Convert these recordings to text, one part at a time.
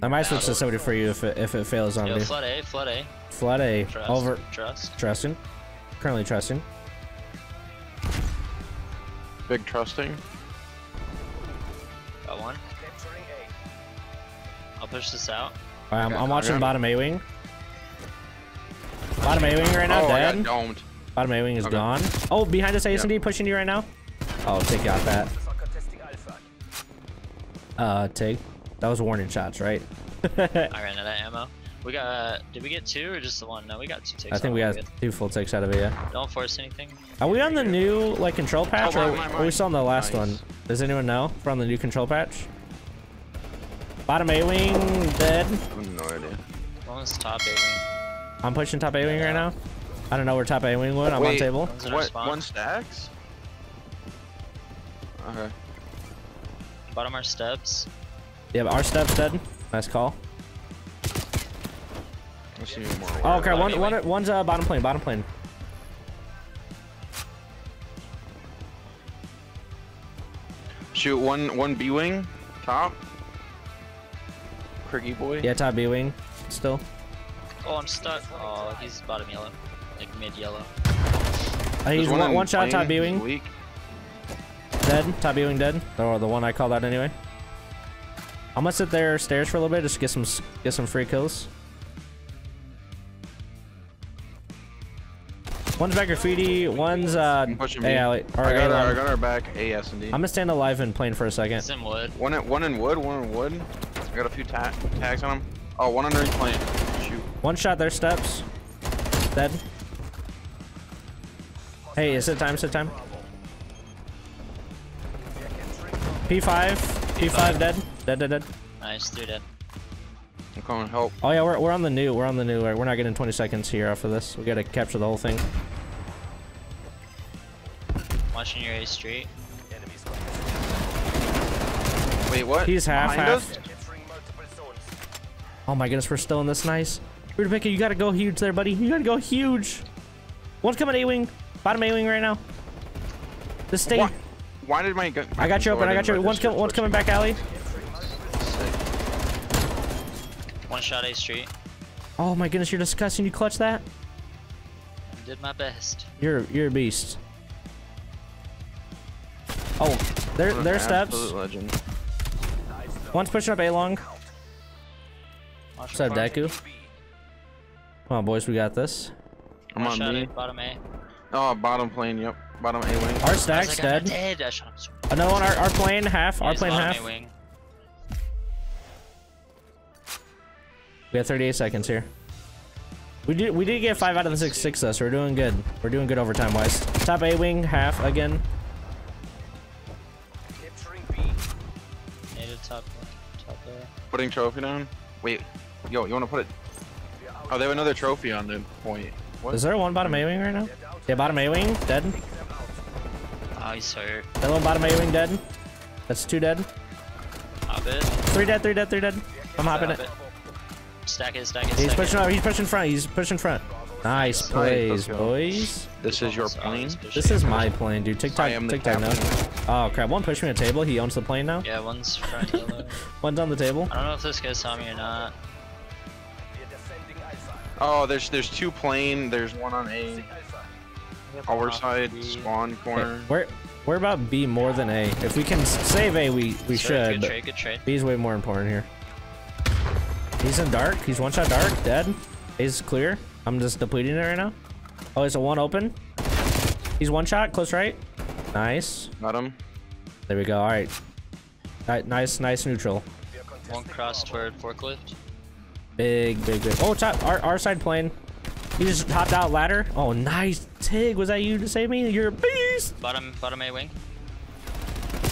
I might switch to somebody for you if it fails on me. Flood A, flood A. Flood A. Trust, over. Trust. Trusting. Currently trusting. Big trusting. Got one. I'll push this out. Alright, I'm watching bottom A wing. Bottom A wing right now, dead. I got domed. Bottom A wing is gone. Oh, behind us, ASMD pushing you right now. Oh, take out that. Take. That was warning shots, right? I ran out of ammo. We got, did we get two or just the one? No, we got two takes. I think we got two full takes out of it, yeah. Don't force anything. Are we on the new, like, control patch, or are we still on the last one? Does anyone know if we're on the new control patch? Bottom A wing, dead. I have no idea. One's top A wing. I'm pushing top A wing right now. I don't know where top A wing went. I'm on table. What, one stacks? Okay. Bottom our steps. Yeah, but our steps dead. Nice call. Oh, okay, one's bottom plane, bottom plane. Shoot, one B wing, top. Criggy boy. Yeah, top B wing, still. Oh, I'm stuck. Oh, he's bottom yellow, like mid yellow. He's one shot, top B wing. Dead, top B wing dead. Or the one I called out anyway. I'm gonna sit there stairs for a little bit, just get some free kills. One's back graffiti, one's I got our back AS&D. I'm gonna stand alive and plane for a second. It's in wood. One in wood. I got a few tags on him. Oh, one under his plane. Shoot. One shot their steps. Dead. Hey, is it time? Is it time? P5 dead. Dead. Nice, dude. Dead. I'm coming to help. Oh yeah, we're on the new. We're not getting 20 seconds here after this. We gotta capture the whole thing. Watching your A street. Wait, what? He's half. Oh my goodness, we're still in this. Nice. RudeyPaTudey, you gotta go huge there, buddy. You gotta go huge. One's coming A wing, bottom A wing right now. This thing. Why did my gun? I got you open. I got you. One's coming back alley. One shot A street. Oh my goodness, you're disgusting. You clutch that. I did my best. You're a beast. Oh, their steps. Legend. One's pushing up A long. What's up, Deku? Come on, boys, we got this. I'm on B. Bottom A. Oh, bottom plane. Yep. Bottom A wing. Our stack's dead. I shot him so much. Another one. Our plane half. Our plane half. A wing. We got 38 seconds here. We did get 5 out of the 6 though, so we're doing good. We're doing good overtime wise. Top A wing half again. Capturing B. Native top one. Top there. Putting trophy down. Wait, yo, you want to put it? Oh, they have another trophy on the point. What? Is there one bottom A wing right now? Yeah, bottom A wing dead. Oh, he's hurt. That one bottom A wing dead. That's 2 dead. Hop it. 3 dead. I'm hopping it. Stack it. He's pushing up. He's pushing front. Nice plays, boys. This is your plane. This is my plane, dude. TikTok now. Oh crap! One pushed me on the table. He owns the plane now. Yeah, one's front yellow. One's on the table. I don't know if this guy saw me or not. Oh, there's 2 plane. There's one on A. Our side spawn corner. Okay, we're about B more than A. If we can save A, we should. Good trade. B's way more important here. He's in dark. He's one shot dark. Dead. A's clear. I'm just depleting it right now. Oh, it's a one open. He's one shot. Close right. Nice. Got him. There we go. All right. Nice neutral. One cross toward forklift. Big. Oh, top. Our side plane. He just hopped out ladder. Oh, nice. Tig, was that you to save me? You're a beast. Bottom A wing.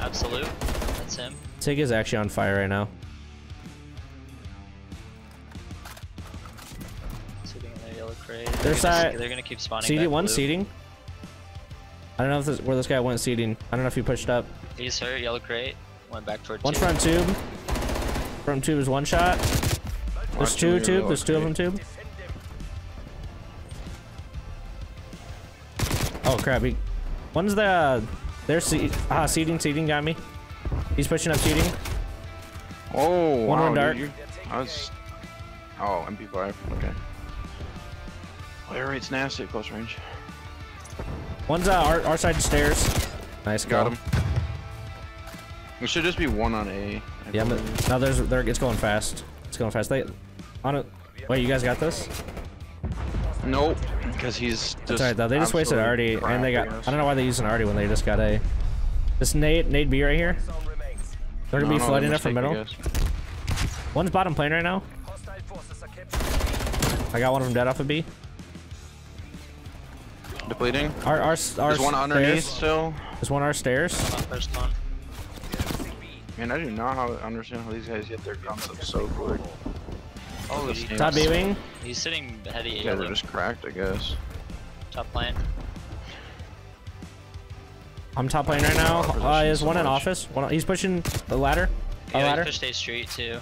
Absolute. That's him. Tig is actually on fire right now. Their side. They're gonna keep spawning. CD one blue. Seating. I don't know if where this guy went seating. I don't know if he pushed up. He's hurt. Yellow crate. Went back toward. One two. Front tube. Front tube is one shot. There's two tube. There's 2 of them tube. Oh crap! One's the. Their seat. Ah, seating got me. He's pushing up seating. Oh. One dark. Dude, I was... Oh, MP5, okay. Well, air raid's nasty at close range. One's our side of the stairs. Nice, got him. There should just be one on A. Yeah, but now it's going fast. It's going fast. They on it. Wait, you guys got this? Nope, because he's. That's alright though. They just wasted Artie, and they got. I don't know why they used an Artie when they just got A. This nade B right here. They're gonna be flooding up from middle. One's bottom plane right now. I got one of them dead off of B. Depleting. Our there's one underneath still. There's one on our stairs. Man, I do not understand how these guys get their guns up so quick. Oh, top beaming. He's sitting heavy. Yeah, they're just cracked, I guess. Top plane. I'm top plane right now. There's one in office. He's pushing the ladder. Yeah, he pushed A Street too.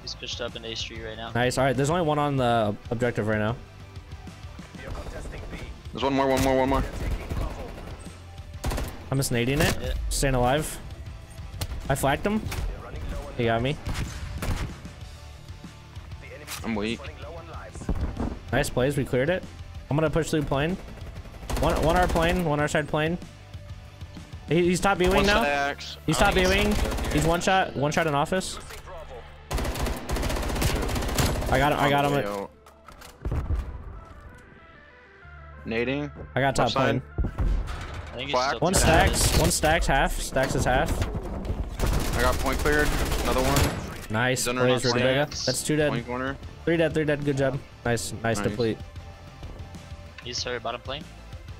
He's pushed up in A Street right now. Nice. All right, there's only one on the objective right now. There's one more. I'm just nading it. Yeah. Staying alive. I flagged him. He got me. I'm weak. Nice plays. We cleared it. I'm gonna push through plane. One our plane. One our side plane. He's top B wing now. He's top B wing. He's one shot. One shot in office. I got him. Nading. I got top plane. I think he's one stacks half. Stacks is half. I got point cleared. Another one. Nice. That's two dead. Point corner. Three dead. Good job. Nice deplete. He's hurt. Bottom plane.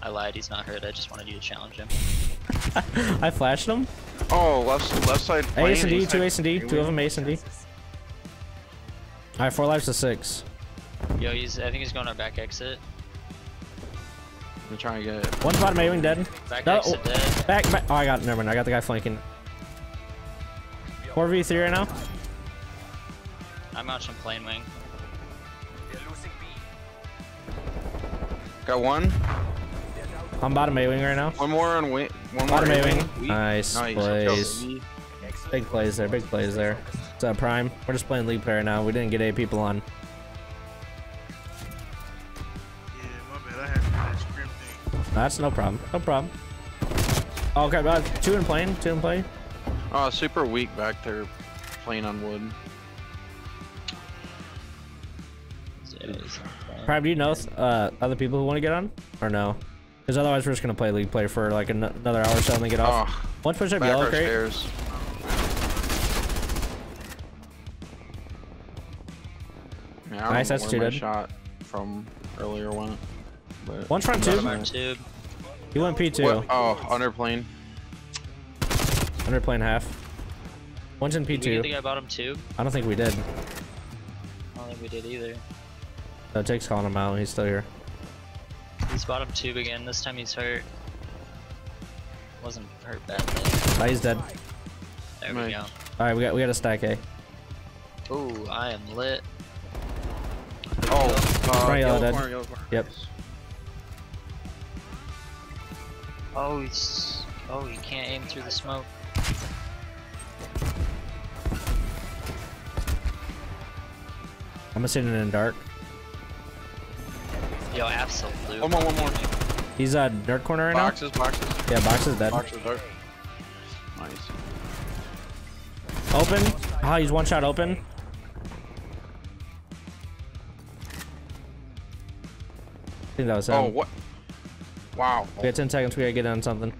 I lied. He's not hurt. I just wanted you to challenge him. I flashed him. Oh, left side. Plane. Ace and D. Two Ace and D. Two of them Ace and D. All right, 4 lives to 6. Yo, I think he's going to back exit. I'm trying to get it. One's bottom A-wing dead. Back exit dead. Back. Oh, I got it. Never mind. I got the guy flanking. 4v3 right now. I'm out some plane wing. Got one. I'm bottom A-wing right now. One more on wing. Bottom A-wing. Nice plays. Big plays there. What's up, Prime? We're just playing league player now. We didn't get 8 people on. That's no problem. Oh, okay, two in plane. Super weak back there, playing on wood. Prime, do you know other people who want to get on, or no? Because otherwise we're just gonna play league play for like another hour or so and then get off. One push up yellow crate. Stairs. Yeah, nice, that's two dead. Shot from earlier one. But one's front tube. He went P2. What? Oh, underplane. Underplane half. One's in P2. Did we get the guy bottom tube? I don't think we did. I don't think we did either. No, Jake's calling him out. He's still here. He's bottom tube again. This time he's hurt. Wasn't hurt badly. Oh, he's dead. There we go. All right, we got a stack A. Oh, I am lit. Oh, yellow corner. Yep. Oh, he can't aim through the smoke. I'm sitting in the dark. Yo, absolutely. One more. He's dark corner right now. Boxes. Yeah, boxes dead. Boxes dark. Nice. Open. Ah, he's one shot open. I think that was him. Oh, what? Wow. We got 10 seconds, we gotta get on something.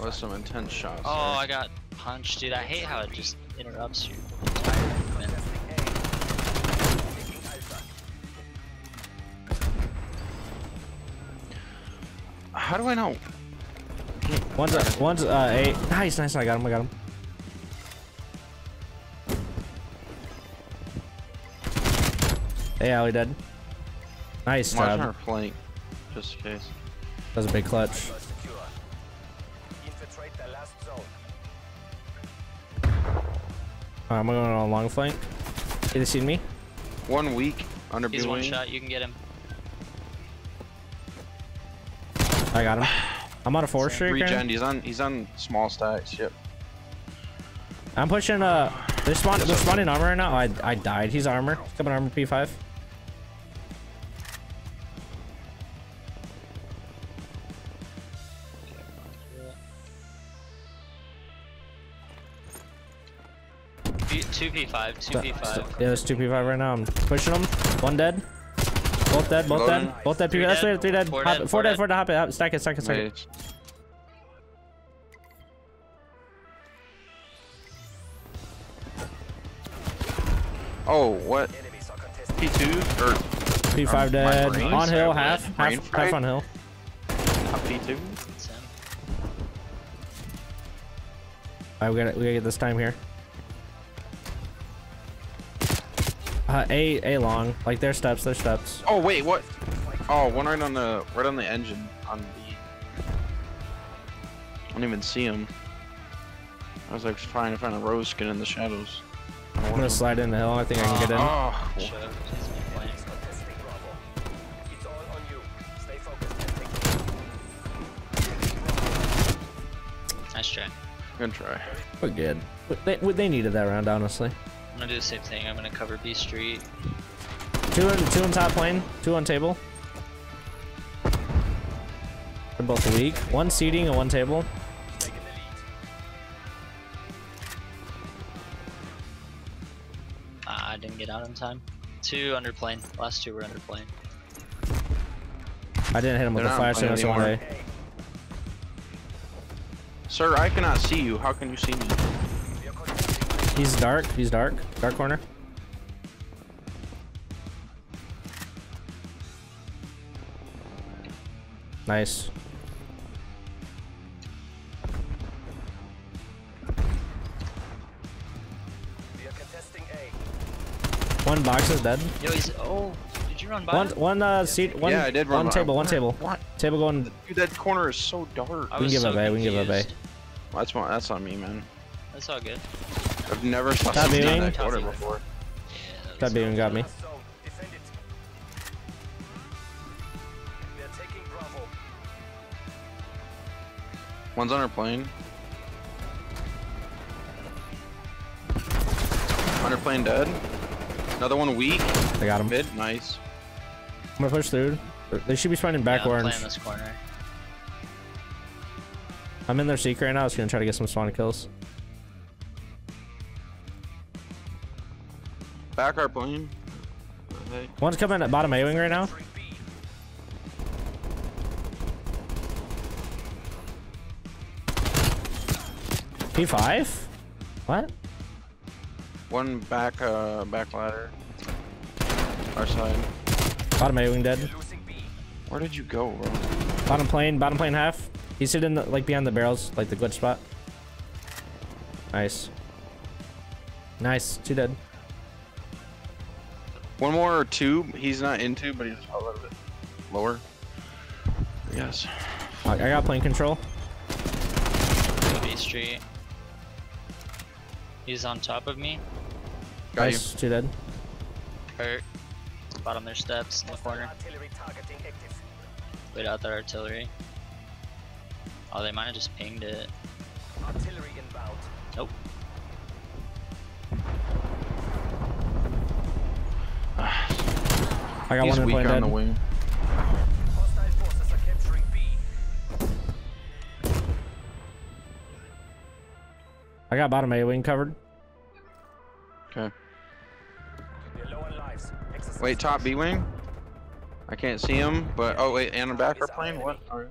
Oh, that's some intense shots. Oh, there. I got punched, dude. I hate how it just interrupts you. How do I know? One's eight. Nice, I got him. Hey, Allie dead. Nice job. Watch our flank, just in case. That was a big clutch. I'm going on a long flank. They seen me. 1 weak under B. He's one shot. You can get him. I got him. I'm on a 4 streak. Regen. He's on small stacks. Yep. I'm pushing They're spawning armor right now. I died. He's armor. Come on, armor P5. Two P5, two P5. Yeah, there's two P5 right now. I'm pushing them. One dead. Both dead, both dead. Both dead P5. That's right, three dead. Four dead, four to hop it. Stack it, stack it, stack it. Oh, what? P2 or P5 dead. On hill, half on hill. P2. Alright, we gotta get this time here. A long, like their steps. Oh wait, what? Oh, one right on the engine. I don't even see him. I was like trying to find a rose skin in the shadows. I'm gonna slide in the hill. I think I can get in. Oh, cool. Nice try. Good try. We're good. They needed that round, honestly. I'm gonna do the same thing. I'm gonna cover B Street. Two on top lane. Two on table. They're both weak. One seating and one table. I didn't get out in time. Two under plane. Last two were under plane. I didn't hit him with a flash. So that's one way. Sir, I cannot see you. How can you see me? He's dark. He's dark. Dark corner. Nice. We are contesting A. One box is dead. Yo, he's did you run by? One seat. One, yeah, I did run. One table. What? Table going. Dude, that corner is so dark. We can give up A. We can give up A. Well, that's on me, man. That's all good. I've never saw something in that quarter before. Yeah, that beam got me. One's on our plane. On our plane dead. Another one weak. I got him. Mid, nice. I'm gonna push through. They should be spawning back orange. This corner. I'm in their seek right now. I was gonna try to get some spawn kills. Back our plane. Okay. One's coming at bottom A-wing right now. P5? What? One back back ladder. Our side. Bottom A-wing dead. Where did you go, bro? Bottom plane half. He's sitting like behind the barrels, like the glitch spot. Nice. Nice, two dead. One more or two, he's not into, but he's a little bit lower. Yes. I got plane control. B Street. He's on top of me. Got nice. You. Two dead. Hurt. Bottom their steps in the corner. Wait out that artillery. Oh, they might have just pinged it. Artillery inbound. Nope. I got one in on the wing. Hostile forces are capturing B. I got bottom A wing covered. Okay. Wait, top B wing? I can't see him, but oh wait, and I'm back for plane. What? Right.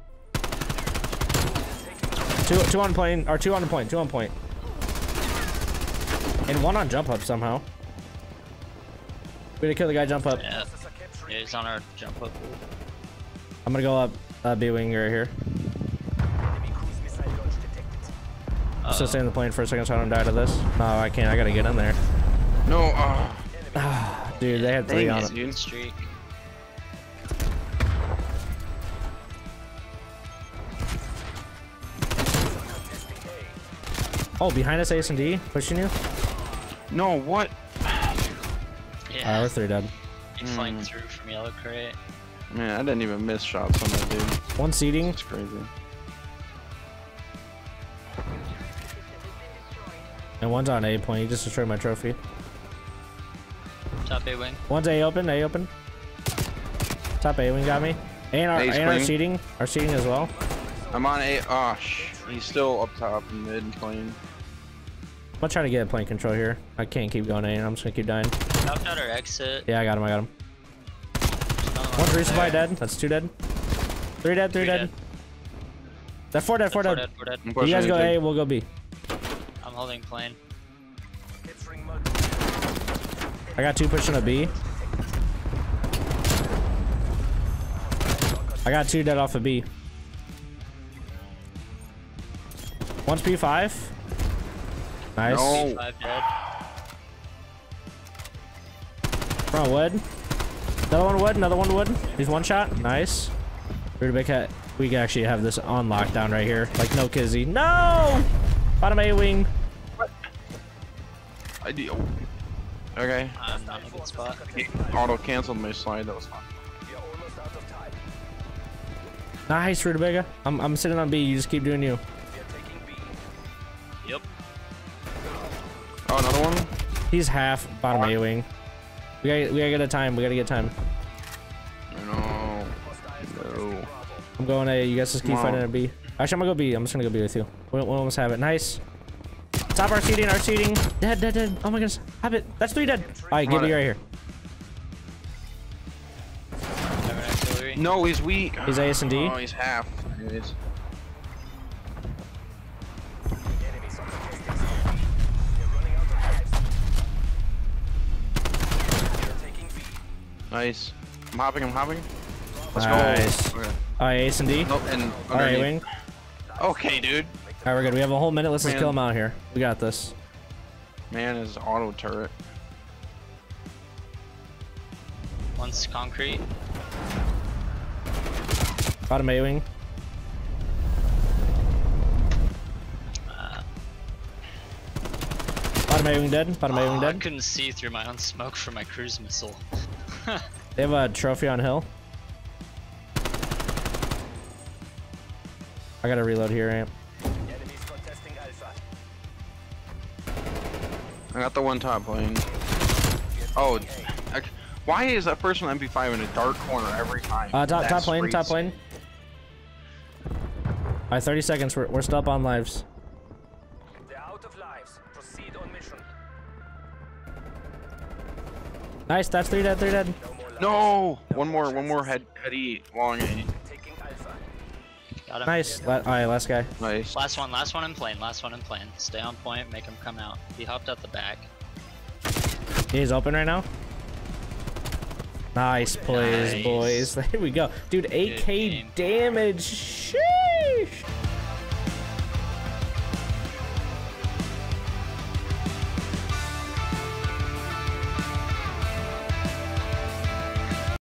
Two on plane, or two on point. And one on jump up somehow. We gotta kill the guy jump up. Yeah. Yeah, he's on our jump up. I'm gonna go up B-wing right here. I'm still staying in the plane for a second so I don't die to this. No, I can't. I gotta get in there. No. Dude, they had three on it. Streak. Oh, behind us Ace and D. Pushing you? No, what? Yeah. We're three dead. Flying through from yellow crate. Man, I didn't even miss shots on that dude. One seating. It's crazy. And one's on A point. He just destroyed my trophy. Top A wing. One's A open. A open. Top A wing got me. And our seating. Our seating as well. I'm on A. Oh, he's still up top mid plane. I'm trying to get plane control here. I can't keep going A. I'm just gonna keep dying. Knocked out our exit. Yeah, I got him. I got him. One's resupply dead. That's two dead. Three dead. Three dead. That's four dead. Four dead. You guys go A. We'll go B. I'm holding plane. I got two pushing a B. I got two dead off of B. One's P5. Nice. No. P5 dead. Front wood. Another one wood. Another one wood. He's one shot. Nice. RudeyPaTudey. We can actually have this on lockdown right here. Like no kizzy. No. Bottom A wing. Ideal. Okay. Not in a good spot. Auto canceled my slide. That was fun. Nice, RudeyPaTudey. I'm sitting on B. You just keep doing you. Yep. Oh, another one. He's half bottom A wing. We gotta get a time. We gotta get time. No. No. I'm going A. You guys just keep fighting at B. Actually, I'm gonna go B. I'm just gonna go B with you. We'll almost have it. Nice. Stop our seating. Our seating. Dead. Oh my goodness. Have it. That's three dead. All right, give me right here. No, he's weak. He's A, S, and D. Oh, he's half. Anyways. Nice. I'm hopping. Let's go. Okay. All right, Ace and D. Oh, and all right, wing. Okay, dude. All right, we're good. We have a whole minute. Let's just kill him out here. We got this. Man, his auto turret. One's concrete. Bottom A wing. Bottom A wing dead. Bottom A wing dead. I couldn't see through my own smoke for my cruise missile. They have a trophy on hill. I gotta reload here, Amp. I got the one top lane. Oh, why is that first one MP5 in a dark corner every time? Top lane. All right, 30 seconds. We're still up on lives. They're out of lives. Proceed on mission. Nice. That's three dead. No. One more head E long A. Nice. All right, last guy. Nice. Last one in plane. Stay on point. Make him come out. He hopped out the back. He's open right now. Nice plays, boys. There we go, dude. 8K damage. Sheesh.